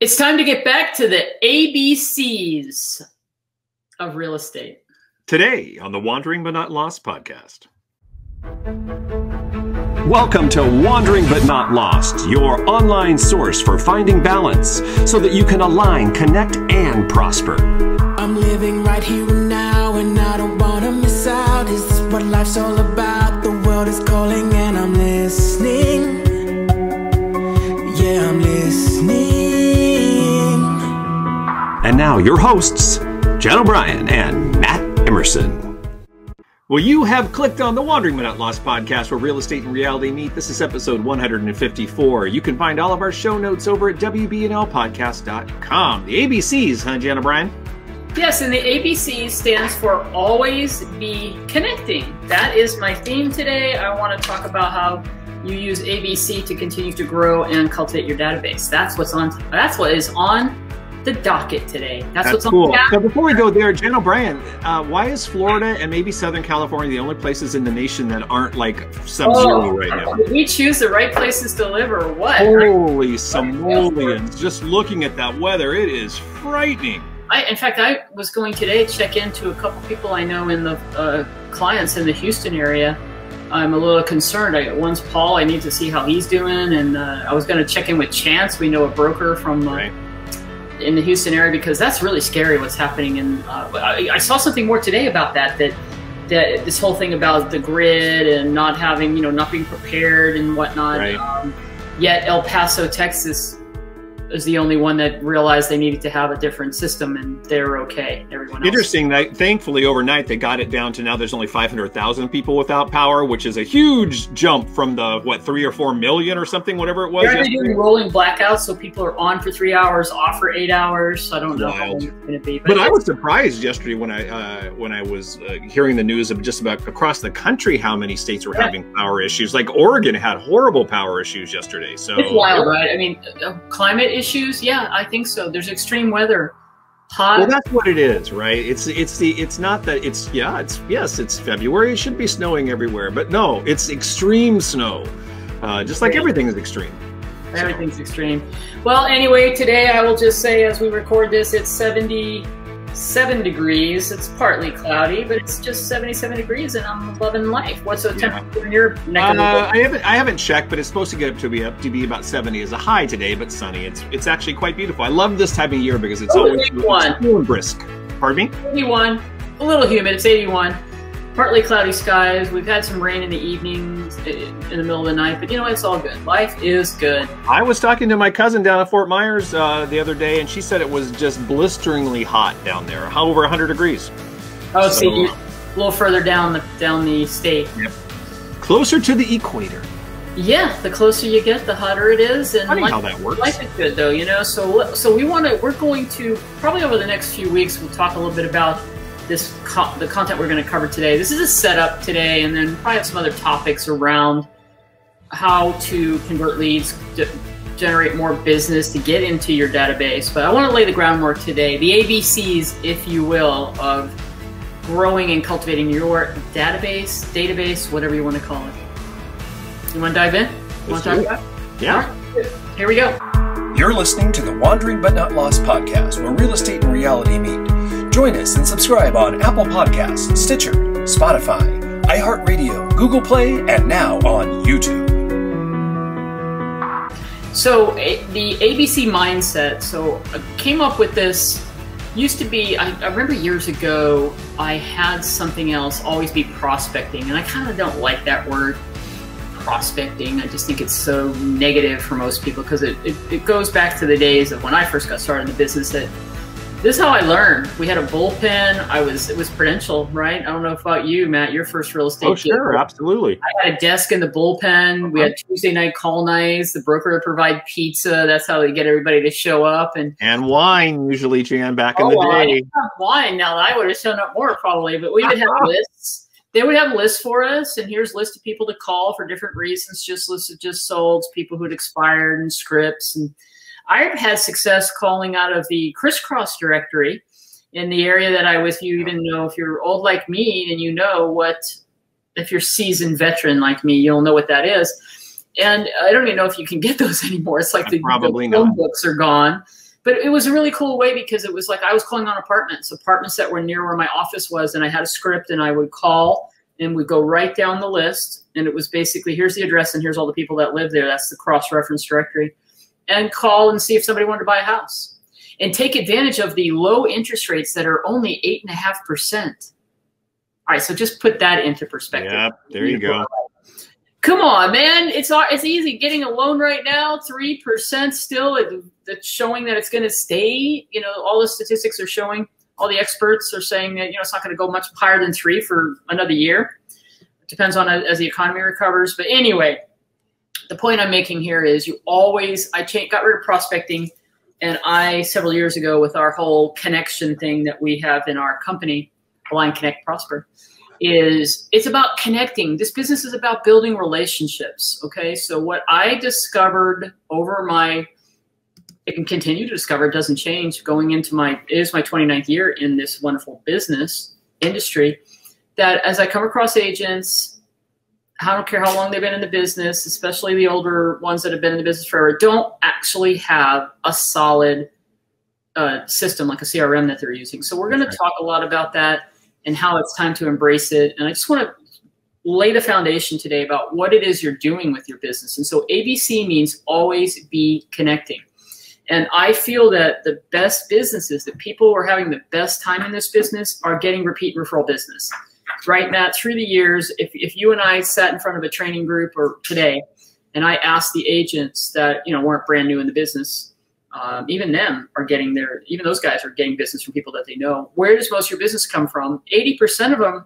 It's time to get back to the ABCs of real estate. Today on the Wandering But Not Lost podcast. Welcome to Wandering But Not Lost, your online source for finding balance so that you can align, connect, and prosper. I'm living right here and now, and I don't want to miss out. Is this what life's all about? The world is calling and I'm listening. Yeah, I'm listening. And now your hosts, Jan O'Brien and Matt Emerson. Well, you have clicked on the Wandering But Not Lost podcast, where real estate and reality meet. This is episode 154. You can find all of our show notes over at WBNLpodcast.com. The ABCs, huh, Jan O'Brien? Yes, and the ABC stands for always be connecting. That is my theme today. I want to talk about how you use ABC to continue to grow and cultivate your database. That's what is on the docket today. That's what's cool. So before we go there, Jan O'Brien, why is Florida and maybe Southern California the only places in the nation that aren't like sub-zero right now? Did we choose the right places to live or what? Holy simoleons. Just looking at that weather, it is frightening. In fact, I was going today to check into a couple people I know in the clients in the Houston area. I'm a little concerned. One's Paul. I need to see how he's doing. And I was going to check in with Chance. We know a broker from in the Houston area, because that's really scary what's happening. And I saw something more today about that this whole thing about the grid and not having, not being prepared and whatnot. Right. Yet El Paso, Texas is the only one that realized they needed to have a different system, and they're okay. Everyone else. Interesting that thankfully overnight they got it down to now there's only 500,000 people without power, which is a huge jump from the, what, 3 or 4 million or something, whatever it was. They're doing rolling blackouts, so people are on for 3 hours, off for 8 hours. So I don't know how long it's going to be. But I was surprised yesterday when I was hearing the news of just about across the country how many states were having power issues. Like Oregon had horrible power issues yesterday. So it's wild, right? I mean, climate issues, yeah, I think so. There's extreme weather, hot. Well, that's what it is, right? It's February. It should be snowing everywhere, but no, it's extreme snow. Just like everything is extreme. Everything's extreme. Well, anyway, today I will just say, as we record this, it's 77 degrees. It's partly cloudy, but it's just 77 degrees, and I'm loving life. What's the temperature in your neck of the woods? I haven't checked, but it's supposed to get up to be about 70 as a high today, but sunny. It's actually quite beautiful. I love this time of year because it's always cool and brisk. Pardon me? 81. A little humid. It's 81. Partly cloudy skies. We've had some rain in the evenings, in the middle of the night, but it's all good. Life is good. I was talking to my cousin down at Fort Myers the other day, and she said it was just blisteringly hot down there, over 100 degrees. Oh, so, see, a little further down the state. Yep. Closer to the equator. Yeah, the closer you get, the hotter it is. And funny how that works. Life is good, though, So we're going to, probably over the next few weeks, we'll talk a little bit about the content we're going to cover today. This is a setup today, and then probably have some other topics around how to convert leads, to generate more business, to get into your database. But I want to lay the groundwork today, the ABCs, if you will, of growing and cultivating your database, whatever you want to call it. You want to dive in? Yeah. All right. Here we go. You're listening to the Wandering But Not Lost podcast, where real estate and reality meet. Join us and subscribe on Apple Podcasts, Stitcher, Spotify, iHeartRadio, Google Play, and now on YouTube. So the ABC mindset. So I came up with this. Used to be, I remember years ago, I had something else, always be prospecting. And I kind of don't like that word, prospecting. I just think it's so negative for most people, because it goes back to the days of when I first got started in the business that this is how I learned. We had a bullpen. It was Prudential, right? I don't know about you, Matt, your first real estate. Oh, sure, absolutely. I had a desk in the bullpen. We had Tuesday night call nights. The broker would provide pizza. That's how they get everybody to show up. And wine, usually, Jan, back in the day. Wine. Now, I would have shown up more probably, but we would have lists. They would have lists for us, and here's a list of people to call for different reasons, just lists of just solds, people who had expired, and scripts, and I've had success calling out of the crisscross directory in the area that I was. You even know, if you're old like me and if you're seasoned veteran like me, you'll know what that is. And I don't even know if you can get those anymore. It's like the phone books are gone. But it was a really cool way because it was like I was calling on apartments that were near where my office was, and I had a script, and I would call and we'd go right down the list. And it was basically, here's the address and here's all the people that live there. That's the cross-reference directory. And call and see if somebody wanted to buy a house. And take advantage of the low interest rates that are only 8.5%. All right, so just put that into perspective. Yeah, there you go. Come on, man. It's easy getting a loan right now, 3% still. It's showing that it's going to stay. You know, all the statistics are showing, all the experts are saying that, you know, it's not going to go much higher than 3 for another year. It depends on as the economy recovers. But anyway, the point I'm making here is you always – I got rid of prospecting, and I, several years ago, with our whole connection thing that we have in our company, Align, Connect, Prosper, it's about connecting. This business is about building relationships, okay? So what I discovered over my – I can continue to discover. It doesn't change. Going into my – it is my 29th year in this wonderful business industry, that as I come across agents, I don't care how long they've been in the business, especially the older ones that have been in the business forever, don't actually have a solid system like a CRM that they're using. So we're going to talk a lot about that and how it's time to embrace it. And I just want to lay the foundation today about what it is you're doing with your business. And so ABC means always be connecting. And I feel that the best businesses, the people who are having the best time in this business, are getting repeat referral business. Right, Matt, through the years, if you and I sat in front of a training group or today, and I asked the agents that, you know, weren't brand new in the business, even them are getting their, even those guys are getting business from people that they know. Where does most of your business come from? 80% of them,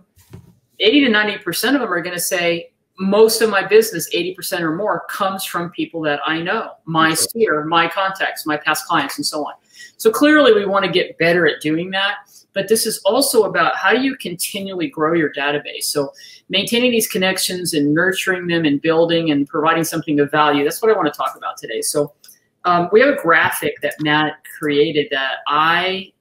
80 to 90% of them are going to say, most of my business, 80% or more, comes from people that I know, my sphere, my contacts, my past clients, and so on. So clearly we want to get better at doing that. But this is also about how do you continually grow your database. So maintaining these connections and nurturing them and building and providing something of value. That's what I want to talk about today. So we have a graphic that Matt created that I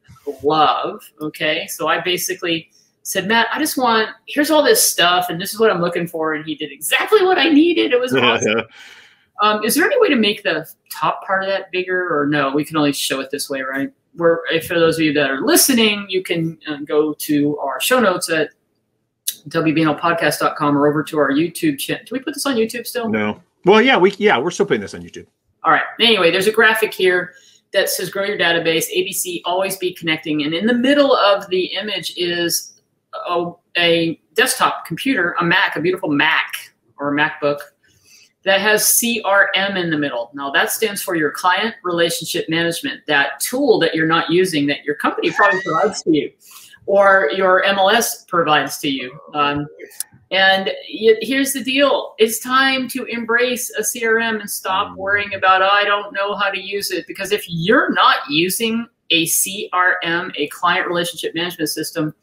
love, okay? So I basically said, Matt, I just want, here's all this stuff, and this is what I'm looking for. And he did exactly what I needed. It was awesome. Is there any way to make the top part of that bigger? Or no, we can only show it this way, right? Where, for those of you that are listening, you can go to our show notes at WBNLpodcast.com or over to our YouTube channel. Do we put this on YouTube still? No. Well, yeah, we're still putting this on YouTube. All right. Anyway, there's a graphic here that says grow your database, ABC, always be connecting. And in the middle of the image is a desktop computer, a Mac, a beautiful Mac or a MacBook that has CRM in the middle. Now that stands for your client relationship management, that tool that you're not using that your company probably provides to you or your MLS provides to you. And here's the deal. It's time to embrace a CRM and stop worrying about, oh, I don't know how to use it. Because if you're not using a CRM, a client relationship management system,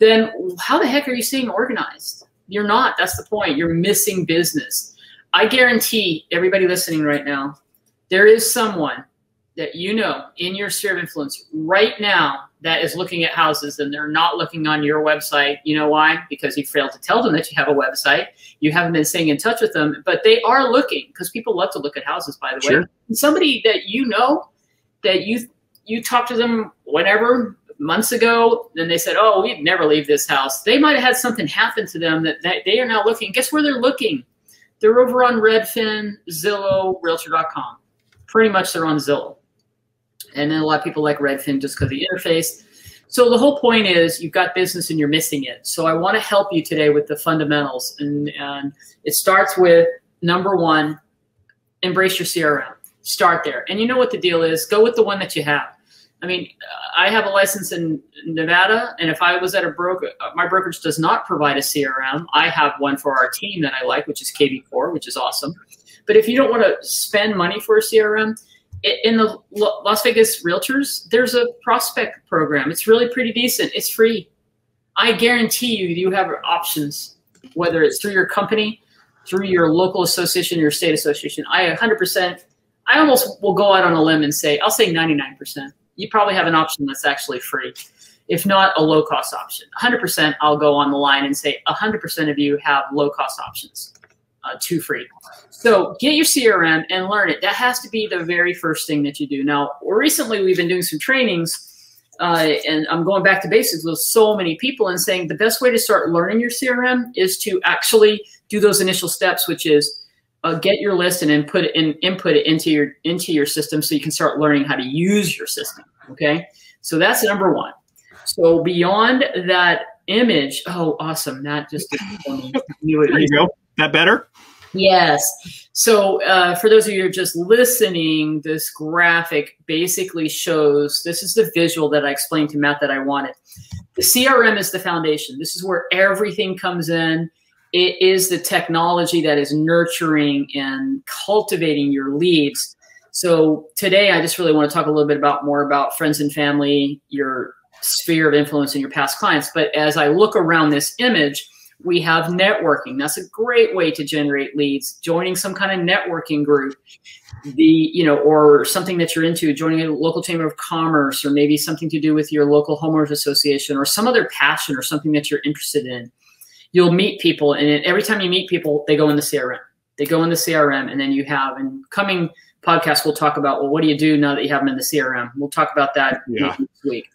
then how the heck are you staying organized? You're not. That's the point. You're missing business. I guarantee everybody listening right now, there is someone that you know in your sphere of influence right now that is looking at houses and they're not looking on your website. You know why? Because you failed to tell them that you have a website. You haven't been staying in touch with them, but they are looking because people love to look at houses, by the way. Sure. And somebody that you know that you talked to them whenever, months ago, and they said, oh, we'd never leave this house. They might have had something happen to them that they are now looking. Guess where they're looking? They're over on Redfin, Zillow, Realtor.com. Pretty much they're on Zillow. And then a lot of people like Redfin just because of the interface. So the whole point is you've got business and you're missing it. So I want to help you today with the fundamentals. And it starts with, number one, embrace your CRM. Start there. And you know what the deal is. Go with the one that you have. I mean, I have a license in Nevada, and if I was at a broker, my brokerage does not provide a CRM. I have one for our team that I like, which is KV Core, which is awesome. But if you don't want to spend money for a CRM, in the Las Vegas Realtors, there's a prospect program. It's really pretty decent. It's free. I guarantee you have options, whether it's through your company, through your local association, your state association. I almost will go out on a limb and say, I'll say 99%. You probably have an option that's actually free, if not a low-cost option. 100%, I'll go on the line and say 100% of you have low-cost options. too free. So get your CRM and learn it. That has to be the very first thing that you do. Now, recently we've been doing some trainings, and I'm going back to basics with so many people and saying the best way to start learning your CRM is to actually do those initial steps, which is get your list and then put it in, input it into your system so you can start learning how to use your system, okay? So that's number one. So beyond that image, oh, awesome. That just there you go. That better? Yes. So for those of you who are just listening, this graphic basically shows, this is the visual that I explained to Matt that I wanted. The CRM is the foundation. This is where everything comes in. It is the technology that is nurturing and cultivating your leads. So today I just really want to talk a little bit about more about friends and family, your sphere of influence and your past clients. But as I look around this image, we have networking. That's a great way to generate leads, joining some kind of networking group, or something that you're into, joining a local chamber of commerce, or maybe something to do with your local homeowners association or some other passion or something that you're interested in. You'll meet people, and every time you meet people, they go in the CRM. They go in the CRM, and then you have, and coming podcast, we'll talk about, well, what do you do now that you have them in the CRM? We'll talk about that next week.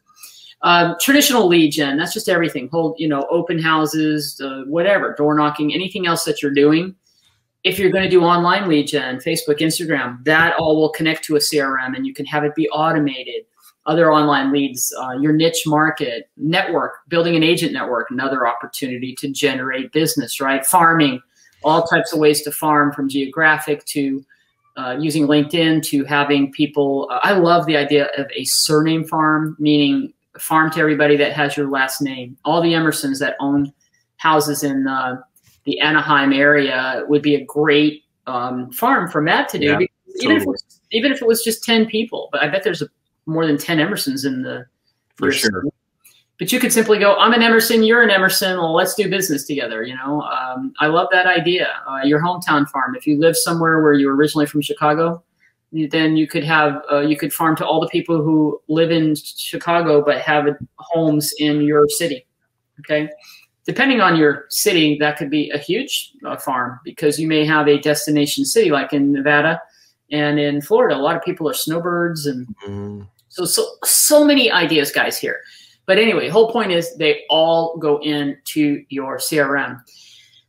Traditional lead gen, that's just everything. Open houses, whatever, door knocking, anything else that you're doing. If you're going to do online lead gen, Facebook, Instagram, that all will connect to a CRM and you can have it be automated. Other online leads, your niche market, network, building an agent network, another opportunity to generate business, right? Farming, all types of ways to farm, from geographic to using LinkedIn to having people. I love the idea of a surname farm, meaning farm to everybody that has your last name. All the Emersons that own houses in the Anaheim area would be a great farm for Matt to do. Yeah, even if it was just 10 people, but I bet there's more than 10 Emersons in the for sure. City. But you could simply go, I'm an Emerson, you're an Emerson, well, let's do business together. I love that idea. Your hometown farm. If you live somewhere where you're originally from Chicago, then you could have farm to all the people who live in Chicago but have homes in your city. Okay, depending on your city, that could be a huge farm, because you may have a destination city like in Nevada and in Florida. A lot of people are snowbirds, and so many ideas, guys, here. But anyway, whole point is they all go into your CRM.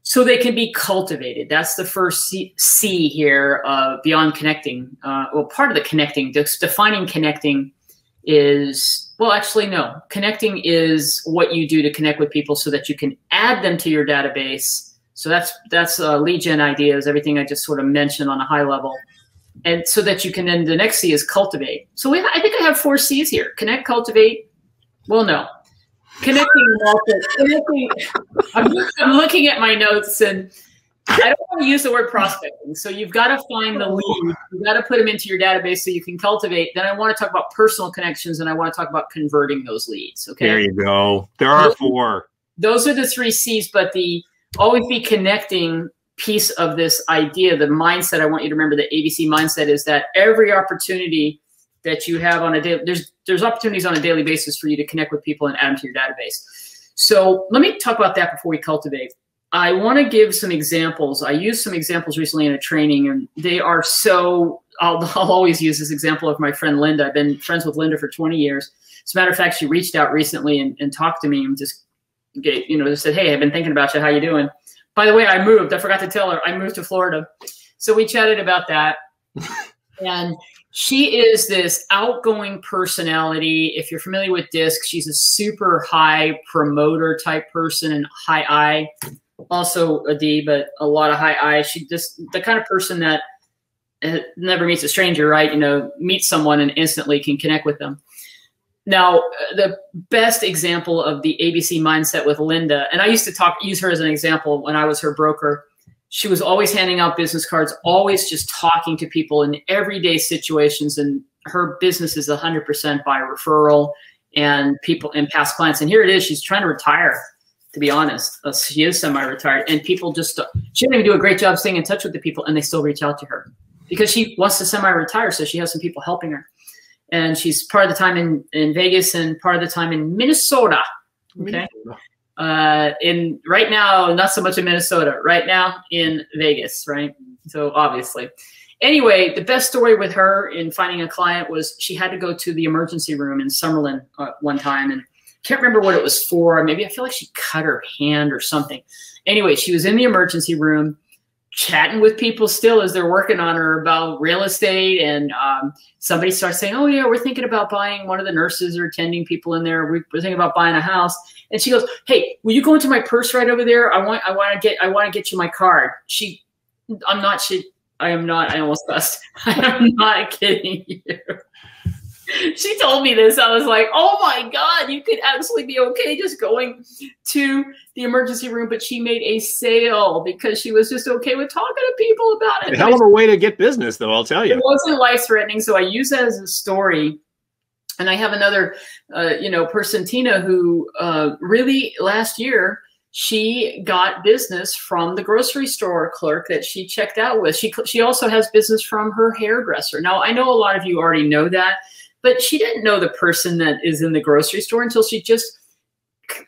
So they can be cultivated. That's the first C here, beyond connecting. Part of the connecting, defining connecting is, connecting is what you do to connect with people so that you can add them to your database. So that's lead gen ideas, everything I just sort of mentioned on a high level. And so that you can then, the next C is cultivate. So I think I have 4 C's here. Connect, cultivate, Connecting. I'm looking at my notes, and I don't want to use the word prospecting. So you've got to find the lead. You've got to put them into your database so you can cultivate. Then I want to talk about personal connections, and I want to talk about converting those leads. Okay. There you go. There are 4. Those are the 3 C's, but the always be connecting piece of this idea, the mindset, I want you to remember the ABC mindset is that every opportunity that you have on a daily, there's opportunities on a daily basis for you to connect with people and add them to your database. So let me talk about that before we cultivate. I want to give some examples. I used some examples recently in a training, and they are so, I'll always use this example of my friend Linda. I've been friends with Linda for 20 years. As a matter of fact, she reached out recently and talked to me and just said, hey, I've been thinking about you. How you doing? By the way, I moved. I forgot to tell her. I moved to Florida. So we chatted about that. And she is this outgoing personality. If you're familiar with DISC, she's a super high promoter type person and high I, also a D, but a lot of high I. She just the kind of person that never meets a stranger, right? Meets someone and instantly can connect with them. Now, the best example of the ABC mindset with Linda, and I used to use her as an example when I was her broker. She was always handing out business cards, always just talking to people in everyday situations. And her business is 100% by referral and people and past clients. And here it is. She's trying to retire, to be honest. She is semi-retired. And people just, she didn't even do a great job staying in touch with the people. And they still reach out to her because she wants to semi-retire. So she has some people helping her. And she's part of the time in Vegas and part of the time in Minnesota. Okay. in right now, not so much in Minnesota, right now in Vegas, right? So obviously. Anyway, the best story with her in finding a client was she had to go to the emergency room in Summerlin one time, and can't remember what it was for. Maybe I feel like she cut her hand or something. Anyway, she was in the emergency room chatting with people still as they're working on her about real estate, and somebody starts saying, oh, yeah, we're thinking about buying, one of the nurses or attending people in there, we're thinking about buying a house. And she goes, hey, will you go into my purse right over there? I want to get you my card. I almost bust. I am not kidding you. She told me this. I was like, oh my God, you could absolutely be okay just going to the emergency room. But she made a sale because she was just okay with talking to people about it. A hell of a way to get business, though, I'll tell you. It wasn't life-threatening, so I use that as a story. And I have another person, Tina, who really last year, she got business from the grocery store clerk that she checked out with. She also has business from her hairdresser. Now, I know a lot of you already know that, but she didn't know the person that is in the grocery store until she just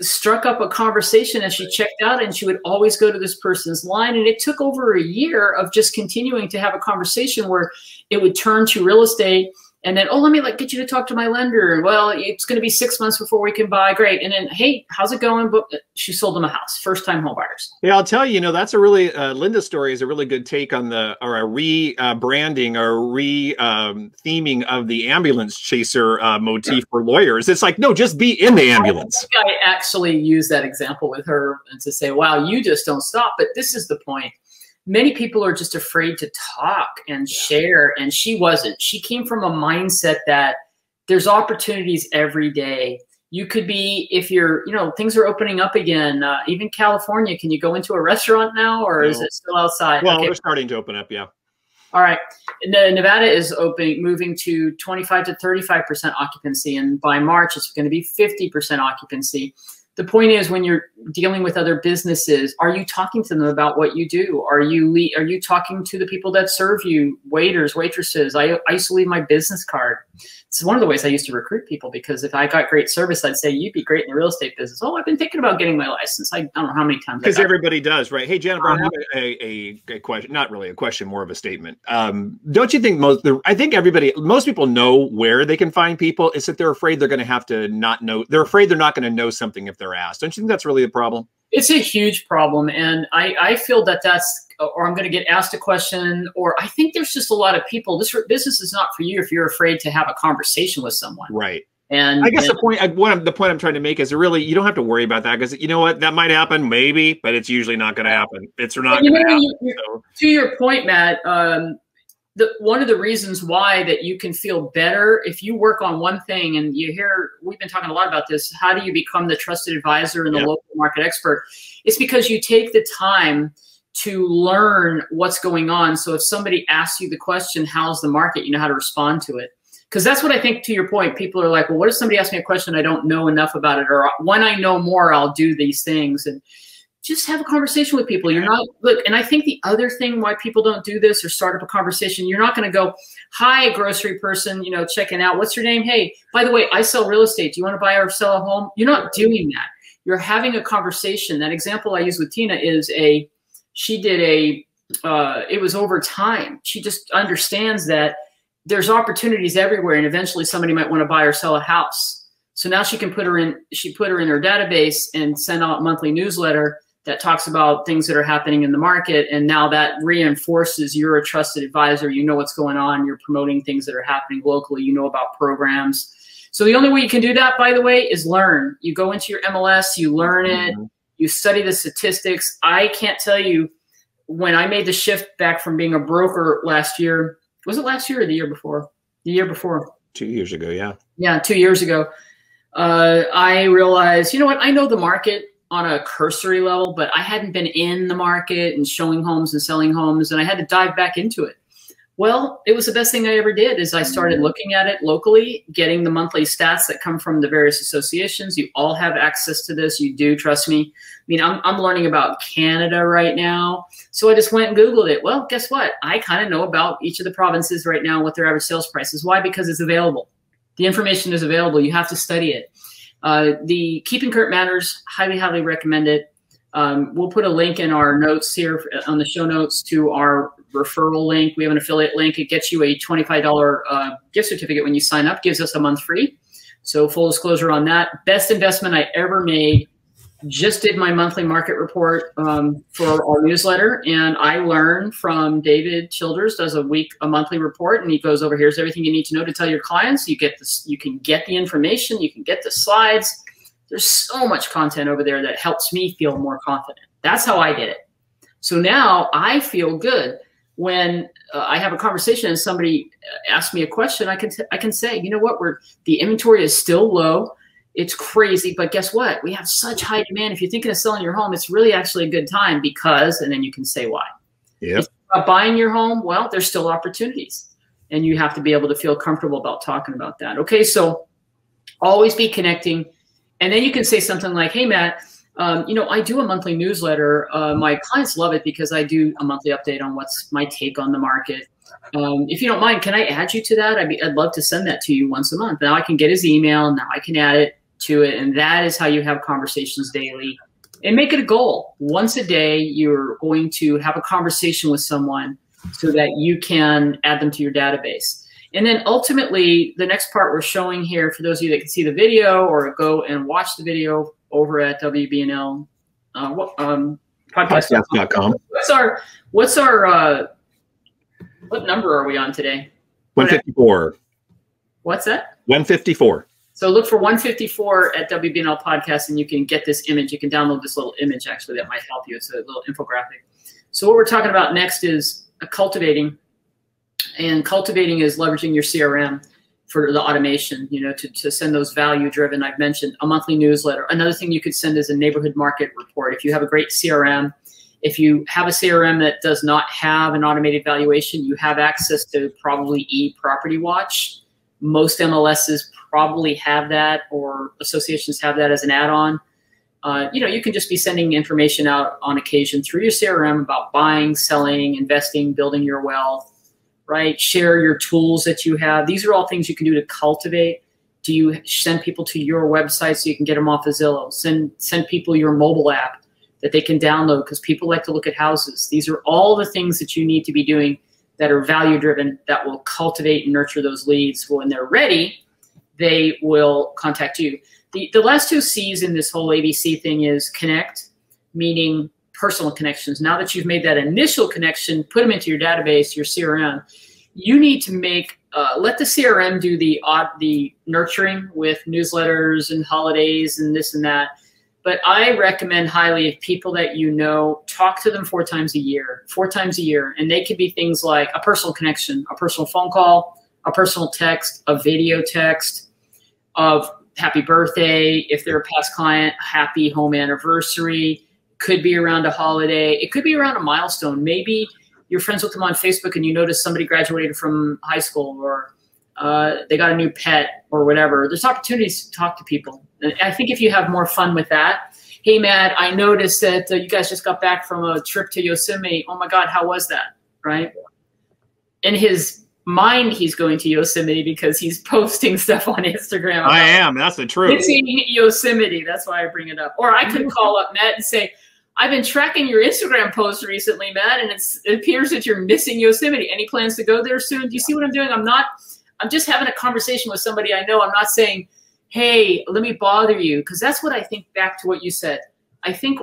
struck up a conversation as she checked out, and she would always go to this person's line. And it took over a year of just continuing to have a conversation where it would turn to real estate. And then, oh, let me get you to talk to my lender. And well, it's going to be 6 months before we can buy. Great. And then, hey, how's it going? But she sold them a house. First time home buyers. Yeah, I'll tell you, that's a really, Linda's story is a really good take on a rebranding or theming of the ambulance chaser motif for lawyers. It's like, no, just be in the ambulance. I actually used that example with her and to say, wow, you just don't stop. But this is the point. Many people are just afraid to talk and share, and she wasn't. She came from a mindset that there's opportunities every day. You could be, if you're, things are opening up again. Even California, can you go into a restaurant now, or no. Is it still outside? Well, okay. They're starting to open up, yeah. All right. Nevada is moving to 25 to 35% occupancy, and by March, it's going to be 50% occupancy. The point is, when you're dealing with other businesses, are you talking to them about what you do? Are you talking to the people that serve you, waiters, waitresses? I used to leave my business card. It's one of the ways I used to recruit people, because if I got great service, I'd say, you'd be great in the real estate business. Oh, I've been thinking about getting my license. I don't know how many times. Because everybody does, right? Hey, Jan O'Brien, a question, not really a question, more of a statement. Don't you think most people know where they can find people? It's that they're afraid they're going to have to not know. They're afraid they're not going to know something if they're asked. Don't you think that's really a problem? It's a huge problem. And I feel or I'm going to get asked a question, or I think there's just a lot of people, this business is not for you if you're afraid to have a conversation with someone. Right. And I guess the point I'm trying to make is, really, you don't have to worry about that, because you know what, that might happen maybe, but it's usually not going to happen. It's not going to happen. To your point, Matt, one of the reasons why that you can feel better if you work on one thing, and we've been talking a lot about this, how do you become the trusted advisor and the local market expert? It's because you take the time to learn what's going on. So if somebody asks you the question, how's the market, you know how to respond to it. Because that's what I think, to your point, people are like, well, what if somebody asks me a question, I don't know enough about it, or when I know more, I'll do these things. And just have a conversation with people. And I think the other thing why people don't do this or start up a conversation, you're not going to go, hi, grocery person, checking out. What's your name? Hey, by the way, I sell real estate. Do you want to buy or sell a home? You're not doing that. You're having a conversation. That example I use with Tina is it was over time. She just understands that there's opportunities everywhere, and eventually somebody might want to buy or sell a house. So now she put her in her database and sent out a monthly newsletter that talks about things that are happening in the market. And now that reinforces you're a trusted advisor. You know what's going on. You're promoting things that are happening locally. You know about programs. So the only way you can do that, by the way, is learn. You go into your MLS, you learn it, you study the statistics. I can't tell you, when I made the shift back from being a broker last year, was it last year or the year before? The year before. 2 years ago, yeah. Yeah, 2 years ago. I realized, you know what, I know the market on a cursory level, but I hadn't been in the market and showing homes and selling homes, and I had to dive back into it. Well, it was the best thing I ever did is I started looking at it locally, getting the monthly stats that come from the various associations. You all have access to this. You do, trust me. I mean, I'm learning about Canada right now. So I just went and Googled it. Well, guess what? I kind of know about each of the provinces right now, what their average sales price is. Why? Because it's available. The information is available. You have to study it. The Keeping Current Matters, highly recommend it. We'll put a link in our notes here on the show notes to our referral link. We have an affiliate link. It gets you a $25 gift certificate when you sign up, gives us a month free. So full disclosure on that. Best investment I ever made. Just did my monthly market report for our newsletter, and I learned from David Childers. Does a monthly report, and he goes over, here's everything you need to know to tell your clients. You get this, you can get the information, you can get the slides. There's so much content over there that helps me feel more confident. That's how I did it. So now I feel good when I have a conversation and somebody asks me a question. I can say, you know what, the inventory is still low. It's crazy, but guess what? We have such high demand. If you're thinking of selling your home, it's really actually a good time because, and then you can say why. Yep. If you're about buying your home, well, there's still opportunities, and you have to be able to feel comfortable about talking about that. Okay, so always be connecting. And then you can say something like, hey, Matt, you know, I do a monthly newsletter. My clients love it because I do a monthly update on what's my take on the market. If you don't mind, can I add you to that? I'd love to send that to you once a month. Now I can get his email. Now I can add it to it. And that is how you have conversations daily, and make it a goal. Once a day, you're going to have a conversation with someone so that you can add them to your database. And then ultimately, the next part we're showing here, for those of you that can see the video or go and watch the video over at WBNLpodcast.com. What number are we on today? 154. What's that? 154. So look for 154 at WBNL Podcast, and you can get this image. You can download this little image, actually, that might help you. It's a little infographic. So what we're talking about next is cultivating. And cultivating is leveraging your CRM for the automation, you know, to send those value-driven. I've mentioned a monthly newsletter. Another thing you could send is a neighborhood market report. If you have a great CRM, if you have a CRM that does not have an automated valuation, you have access to probably ePropertyWatch. Most MLSs probably have that, or associations have that as an add-on. You know, you can just be sending information out on occasion through your CRM about buying, selling, investing, building your wealth, right? Share your tools that you have. These are all things you can do to cultivate. Do you send people to your website so you can get them off of Zillow? Send people your mobile app that they can download because people like to look at houses. These are all the things that you need to be doing that are value-driven, that will cultivate and nurture those leads. When they're ready, they will contact you. The last two C's in this whole ABC thing is connect, meaning personal connections. Now that you've made that initial connection, put them into your database, your CRM. You need to make, let the CRM do the nurturing with newsletters and holidays and this and that. But I recommend highly, if people that you know, talk to them four times a year. And they could be things like a personal connection, a personal phone call, a personal text, a video text of happy birthday. If they're a past client, happy home anniversary. Could be around a holiday. It could be around a milestone. Maybe you're friends with them on Facebook and you notice somebody graduated from high school, or they got a new pet or whatever. There's opportunities to talk to people. And I think if you have more fun with that, hey, Matt, I noticed that you guys just got back from a trip to Yosemite. Oh, my God, how was that, right? In his mind, he's going to Yosemite because he's posting stuff on Instagram. I am. That's the truth. Visiting Yosemite. That's why I bring it up. Or I could call up Matt and say, I've been tracking your Instagram post recently, Matt, and it appears that you're missing Yosemite. Any plans to go there soon? Do you see what I'm doing? I'm just having a conversation with somebody I know. I'm not saying, hey, let me bother you. Because that's what I think, back to what you said. I think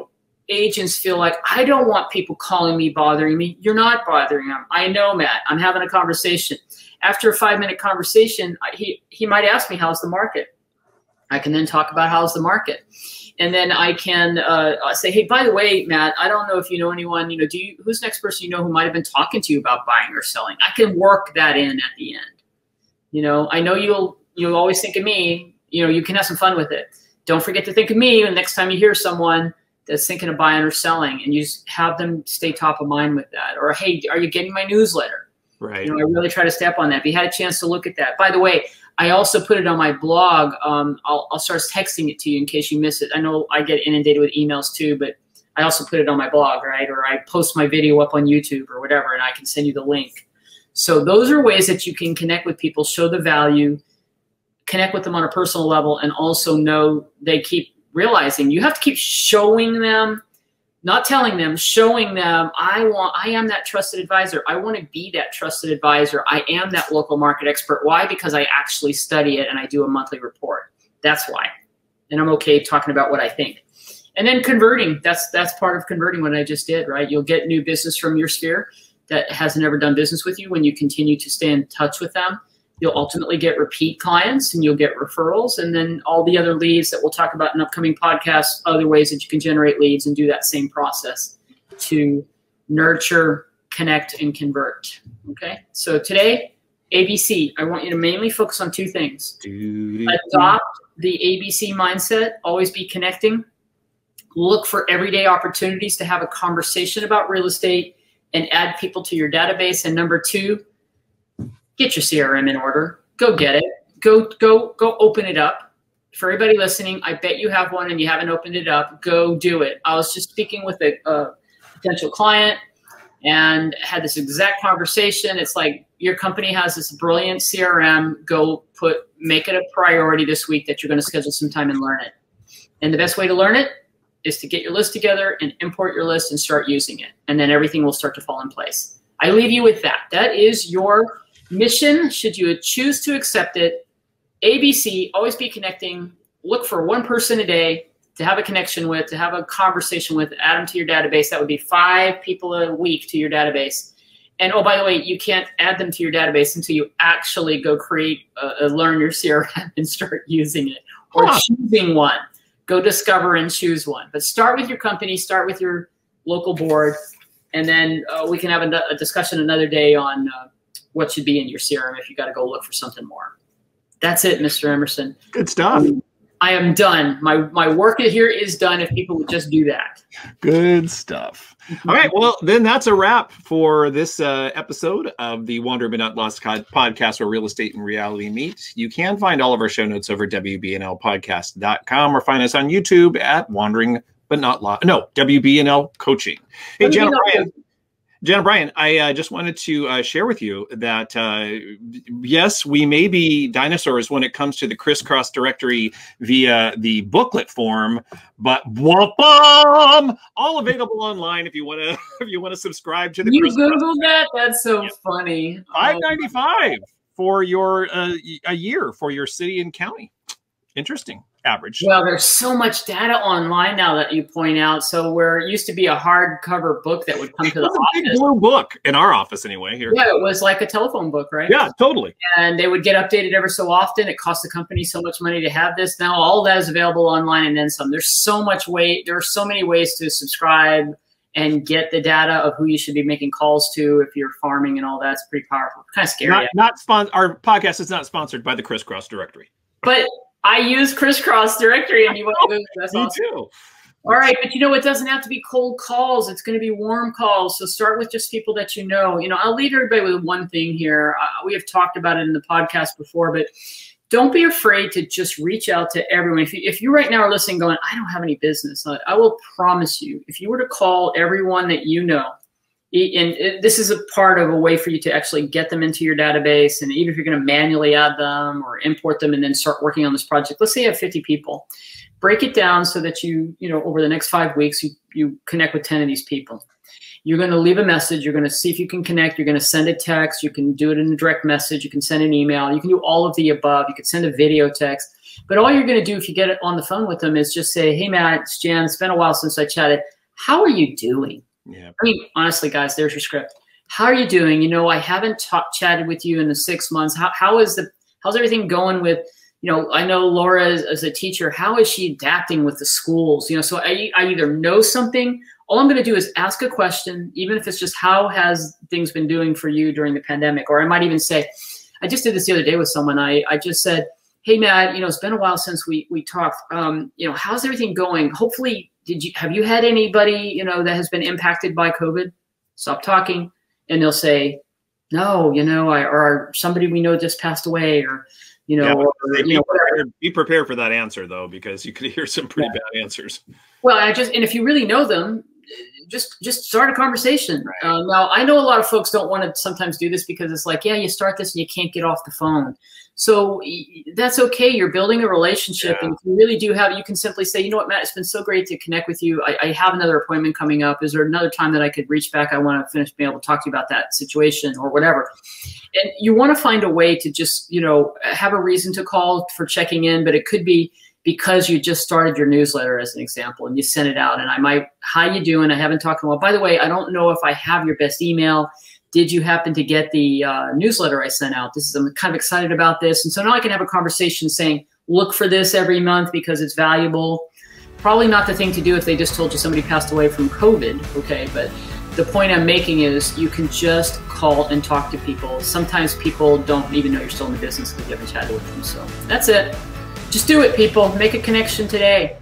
agents feel like, I don't want people calling me, bothering me. You're not bothering them. I know, Matt. I'm having a conversation. After a 5-minute conversation, he might ask me, how's the market? I can then talk about how's the market. And then I can say, hey, by the way, Matt, I don't know if you know anyone. You know, who's the next person you know who might have been talking to you about buying or selling? I can work that in at the end. You know, I know you'll always think of me. You know, you can have some fun with it. Don't forget to think of me the next time you hear someone that's thinking of buying or selling, and you just have them stay top of mind with that. Or, hey, are you getting my newsletter? Right. You know, I really try to stay up on that. If you had a chance to look at that. By the way, I also put it on my blog. I'll start texting it to you in case you miss it. I know I get inundated with emails too, but I also put it on my blog, right? Or I post my video up on YouTube or whatever, and I can send you the link. So those are ways that you can connect with people, show the value, connect with them on a personal level, and also know they keep realizing you have to keep showing them, not telling them, showing them, I am that trusted advisor. I want to be that trusted advisor. I am that local market expert. Why? Because I actually study it and I do a monthly report. That's why. And I'm okay talking about what I think. And then converting, that's part of converting what I just did, right? You'll get new business from your sphere that has never done business with you when you continue to stay in touch with them. You'll ultimately get repeat clients and you'll get referrals, and then all the other leads that we'll talk about in upcoming podcasts, other ways that you can generate leads and do that same process to nurture, connect, and convert. Okay, so today, ABC, I want you to mainly focus on two things. Adopt the ABC mindset, always be connecting. Look for everyday opportunities to have a conversation about real estate and add people to your database. And number two, get your CRM in order. Go get it. Go open it up. For everybody listening, I bet you have one and you haven't opened it up. Go do it. I was just speaking with a potential client and had this exact conversation. It's like, your company has this brilliant CRM. Go make it a priority this week that you're going to schedule some time and learn it. And the best way to learn it is to get your list together and import your list and start using it. And then everything will start to fall in place. I leave you with that. That is your mission, should you choose to accept it. ABC, always be connecting. Look for one person a day to have a connection with, to have a conversation with, add them to your database. That would be 5 people a week to your database. And oh, by the way, you can't add them to your database until you actually go create a learn your CRM and start using it, or choosing one. Go discover and choose one. But start with your company, start with your local board, and then we can have a discussion another day on what should be in your CRM if you got to go look for something more. That's it, Mr. Emerson. Good stuff. I am done. My work here is done if people would just do that. Good stuff. All right. Well, then that's a wrap for this episode of the Wandering But Not Lost podcast, where real estate and reality meet. You can find all of our show notes over at WBNLpodcast.com, or find us on YouTube at Wandering But Not Lost. No, WBNL Coaching. Hey, Jan O'Brien. Jan O'Brien, I just wanted to share with you that, yes, we may be dinosaurs when it comes to the crisscross directory via the booklet form, but whoop-um, all available online if you want to subscribe to the crisscross. You Googled that? That's so funny. $5.95 for your a year for your city and county. Interesting. Average. Well, there's so much data online now that you point out. So where it used to be a hardcover book that would come to the office. It was a big blue book in our office anyway. Here. Yeah, it was like a telephone book, right? Yeah, totally. And they would get updated ever so often. It cost the company so much money to have this. Now all that is available online and then some. There's so much there are so many ways to subscribe and get the data of who you should be making calls to if you're farming and all that's pretty powerful. Kind of scary. Our podcast is not sponsored by the crisscross directory. But I use crisscross directory, and you want to go. That's me awesome. Too. All right, but you know, it doesn't have to be cold calls. It's going to be warm calls. So start with just people that you know. You know, I'll leave everybody with one thing here. We have talked about it in the podcast before, but don't be afraid to just reach out to everyone. If you right now are listening, going, I don't have any business, I will promise you, if you were to call everyone that you know, and this is a part of a way for you to actually get them into your database. And even if you're going to manually add them or import them and then start working on this project, let's say you have 50 people, break it down so that you know, over the next 5 weeks, you connect with 10 of these people. You're going to leave a message. You're going to see if you can connect. You're going to send a text. You can do it in a direct message. You can send an email. You can do all of the above. You could send a video text, but all you're going to do if you get on the phone with them is just say, hey, Matt, it's Jan. It's been a while since I chatted. How are you doing? Yeah. I mean, honestly, guys, there's your script. How are you doing? You know, I haven't chatted with you in the 6 months. How's everything going with, you know, I know Laura is a teacher. How is she adapting with the schools? You know, so I either know something. All I'm going to do is ask a question, even if it's just how has things been doing for you during the pandemic? Or I might even say, I just did this the other day with someone. I just said, hey, Matt, you know, it's been a while since we talked. You know, how's everything going? Hopefully, have you had anybody, you know, that has been impacted by COVID? Stop talking. And they'll say, no, you know, or somebody we know just passed away, or, you know, be prepared for that answer though, because you could hear some pretty bad answers. Well, and if you really know them, just start a conversation. Right. Now I know a lot of folks don't want to sometimes do this because it's like, yeah, you start this and you can't get off the phone. So that's okay. You're building a relationship, and you really do have, you can simply say, you know what, Matt, it's been so great to connect with you. I have another appointment coming up. Is there another time that I could reach back? I want to finish being able to talk to you about that situation or whatever. And you want to find a way to just, you know, have a reason to call for checking in, but it could be because you just started your newsletter as an example and you sent it out and I might, how you doing? I haven't talked in a while. By the way, I don't know if I have your best email. Did you happen to get the newsletter I sent out? This is, I'm kind of excited about this. And so now I can have a conversation saying, look for this every month because it's valuable. Probably not the thing to do if they just told you somebody passed away from COVID, okay? But the point I'm making is you can just call and talk to people. Sometimes people don't even know you're still in the business because you haven't chatted with them. So that's it. Just do it, people. Make a connection today.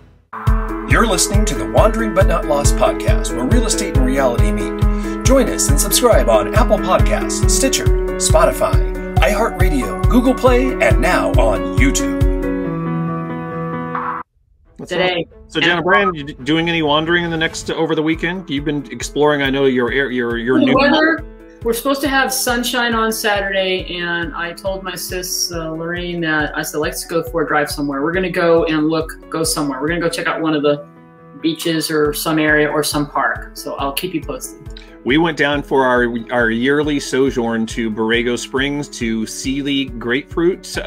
You're listening to the Wandering But Not Lost podcast, where real estate and reality meet. Join us and subscribe on Apple Podcasts, Stitcher, Spotify, iHeartRadio, Google Play, and now on YouTube. Today. So, Jan O'Brien, you doing any wandering in the next over the weekend? You've been exploring. I know your new weather. We're supposed to have sunshine on Saturday, and I told my sis Lorraine that I said, let's go for a drive somewhere. We're going to go and go somewhere. We're going to go check out one of the beaches or some area or some park. So I'll keep you posted. We went down for our yearly sojourn to Borrego Springs to Seeley Grapefruit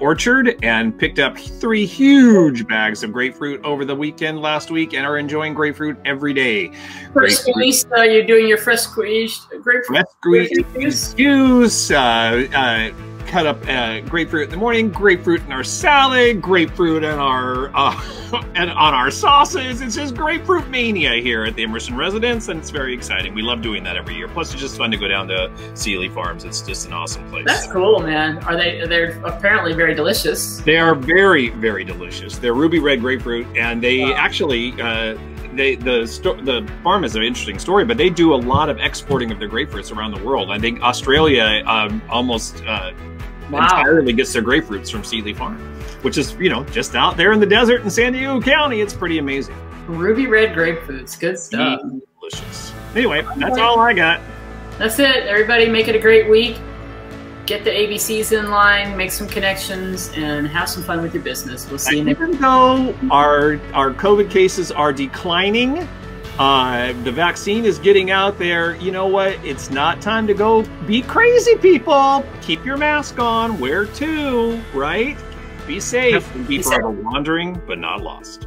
Orchard and picked up 3 huge bags of grapefruit over the weekend last week and are enjoying grapefruit every day. Fresh squeeze, you're doing your fresh squeeze grapefruit. Fresh juice. Cut up grapefruit in the morning, grapefruit in our salad, grapefruit in our and on our sauces. It's just grapefruit mania here at the Emerson residence, and it's very exciting. We love doing that every year. Plus, it's just fun to go down to Seeley Farms. It's just an awesome place. That's cool, man. They're apparently very delicious. They are very, very delicious. They're ruby red grapefruit, and they actually the farm is an interesting story, but they do a lot of exporting of their grapefruits around the world. I think Australia almost entirely gets their grapefruits from Seeley Farm, which is, you know, just out there in the desert in San Diego County. It's pretty amazing. Ruby red grapefruits, good stuff. Delicious. Anyway, that's all I got. That's it. Everybody, make it a great week. Get the ABCs in line, make some connections, and have some fun with your business. We'll see you next time. Even though our COVID cases are declining, the vaccine is getting out there. You know what? It's not time to go be crazy, people. Keep your mask on. Wear 2, right? Be safe. People are wandering but not lost.